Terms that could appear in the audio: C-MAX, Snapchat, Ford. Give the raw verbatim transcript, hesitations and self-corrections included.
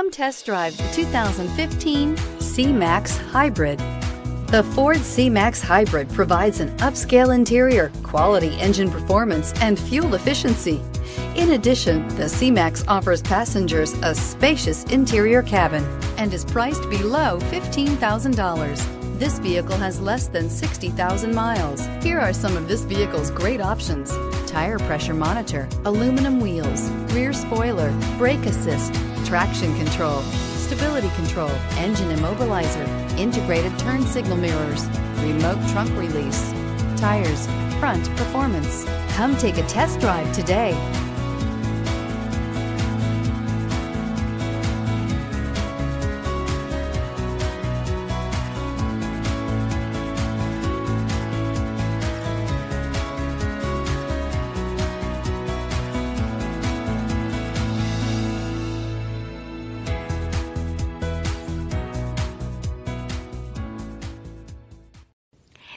Come test drive the two thousand fifteen C-MAX Hybrid. The Ford C-MAX Hybrid provides an upscale interior, quality engine performance, and fuel efficiency. In addition, the C-MAX offers passengers a spacious interior cabin and is priced below fifteen thousand dollars. This vehicle has less than sixty thousand miles. Here are some of this vehicle's great options: tire pressure monitor, aluminum wheels, rear spoiler, brake assist, traction control, stability control, engine immobilizer, integrated turn signal mirrors, remote trunk release, tires, front performance. Come take a test drive today.